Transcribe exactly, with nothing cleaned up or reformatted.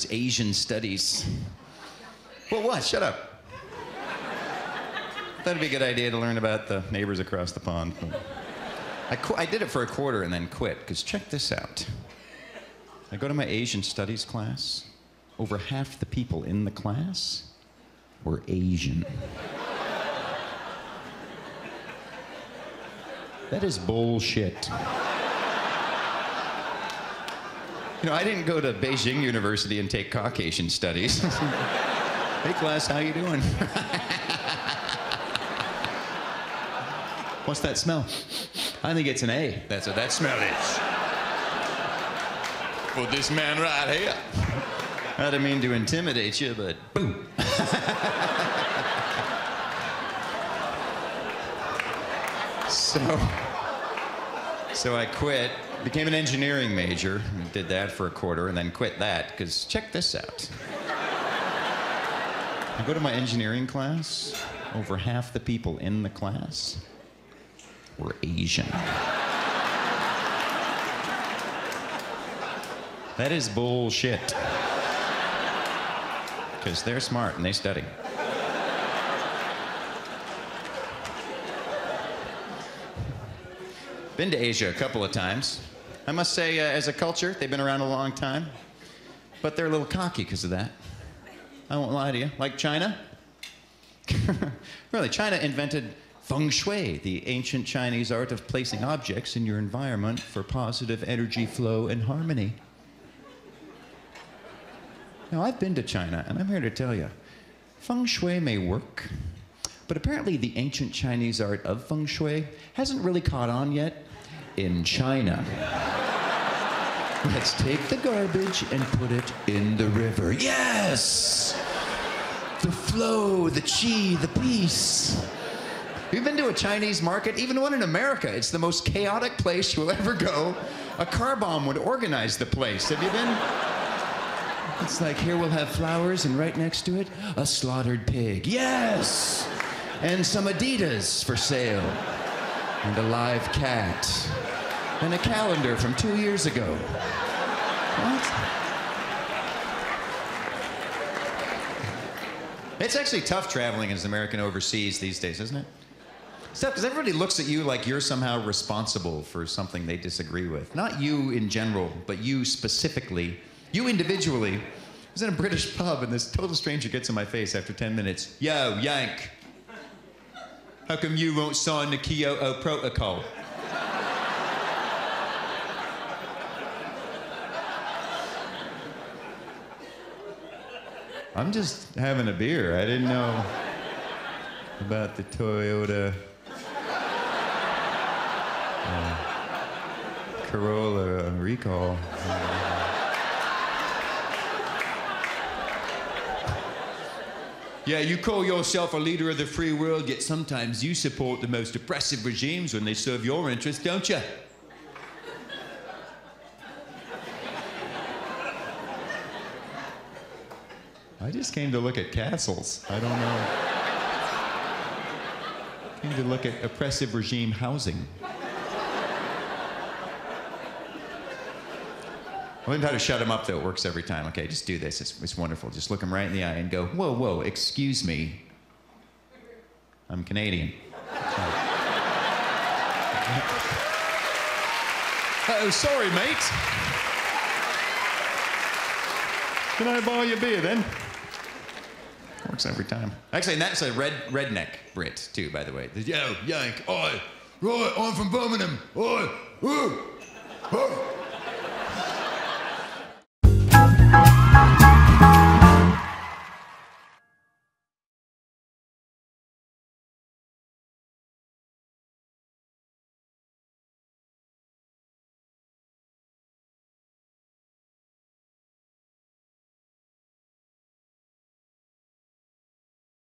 was Asian studies. Well, what? Shut up. That'd be a good idea to learn about the neighbors across the pond. I, qu I did it for a quarter and then quit, because check this out. I go to my Asian studies class. Over half the people in the class were Asian. That is bullshit. You know, I didn't go to Beijing University and take Caucasian studies. Hey class, how you doing? What's that smell? I think it's an A. That's what that smell is. For this man right here. I didn't mean to intimidate you, but boom. So, so I quit, became an engineering major, did that for a quarter, and then quit that, because check this out. I go to my engineering class, over half the people in the class were Asian. That is bullshit. Because they're smart and they study. Been to Asia a couple of times. I must say, uh, as a culture, they've been around a long time. But they're a little cocky because of that. I won't lie to you. Like China? Really, China invented feng shui, the ancient Chinese art of placing objects in your environment for positive energy flow and harmony. Now, I've been to China, and I'm here to tell you, feng shui may work. But apparently the ancient Chinese art of feng shui hasn't really caught on yet in China. Let's take the garbage and put it in the river. Yes! The flow, the qi, the peace. You've been to a Chinese market, even one in America. It's the most chaotic place you'll ever go. A car bomb would organize the place. Have you been? It's like, here we'll have flowers, and right next to it, a slaughtered pig. Yes! And some Adidas for sale. And a live cat. And a calendar from two years ago. What? It's actually tough traveling as an American overseas these days, isn't it? It's tough because everybody looks at you like you're somehow responsible for something they disagree with. Not you in general, but you specifically. You individually. I was in a British pub, and this total stranger gets in my face after ten minutes. Yo, Yank. How come you won't sign the Kyoto protocol? I'm just having a beer. I didn't know about the Toyota uh, Corolla recall. Uh, Yeah, you call yourself a leader of the free world, yet sometimes you support the most oppressive regimes when they serve your interests, don't you? I just came to look at castles. I don't know. Came to look at oppressive regime housing. I learned how to shut him up, though. It works every time. Okay, just do this. It's, it's wonderful. Just look him right in the eye and go, whoa, whoa, excuse me. I'm Canadian. Oh, oh sorry, mate. Can I borrow your beer, then? Works every time. Actually, and that's a red, redneck Brit, too, by the way. The, yo, yank, oi, right, I'm from Birmingham, oi, oi, oi.